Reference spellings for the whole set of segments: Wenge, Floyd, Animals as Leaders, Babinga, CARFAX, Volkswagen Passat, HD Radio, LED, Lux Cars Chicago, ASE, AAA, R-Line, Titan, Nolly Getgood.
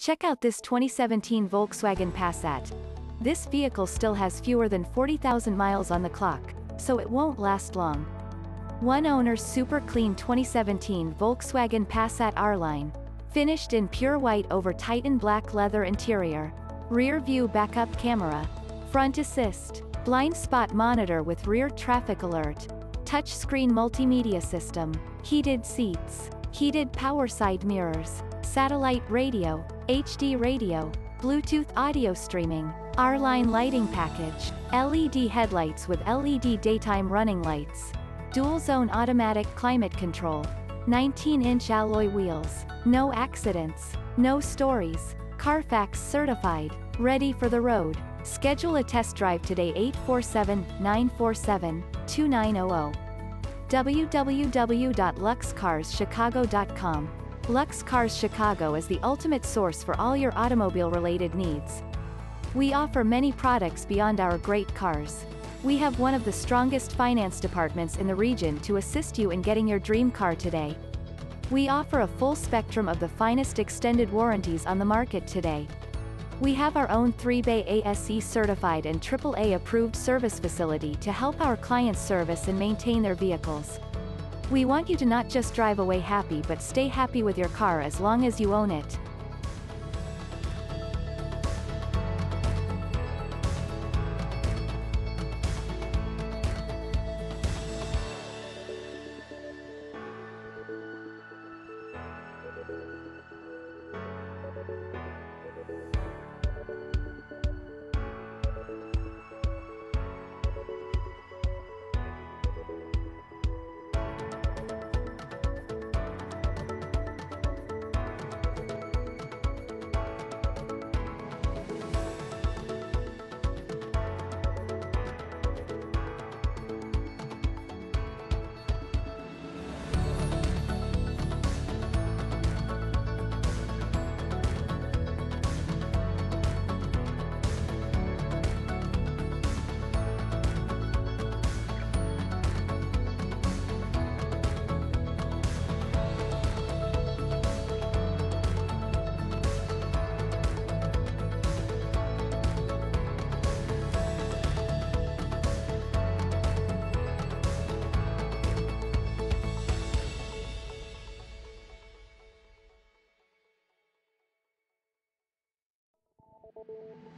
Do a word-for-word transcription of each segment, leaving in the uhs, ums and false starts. Check out this twenty seventeen Volkswagen Passat. This vehicle still has fewer than forty thousand miles on the clock, so it won't last long. One owner's super clean twenty seventeen Volkswagen Passat R-Line, finished in pure white over Titan black leather interior, rear view backup camera, front assist, blind spot monitor with rear traffic alert, touchscreen multimedia system, heated seats, heated power side mirrors, satellite radio, H D radio, Bluetooth audio streaming, R-Line lighting package, L E D headlights with L E D daytime running lights, dual-zone automatic climate control, nineteen inch alloy wheels, no accidents, no stories, Carfax certified, ready for the road. Schedule a test drive today. Eight four seven, nine four seven, two nine zero zero. w w w dot lux cars chicago dot com. Lux Cars Chicago is the ultimate source for all your automobile-related needs. We offer many products beyond our great cars. We have one of the strongest finance departments in the region to assist you in getting your dream car today. We offer a full spectrum of the finest extended warranties on the market today. We have our own three bay A S E certified and triple A approved service facility to help our clients service and maintain their vehicles. We want you to not just drive away happy but stay happy with your car as long as you own it.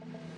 Thank you.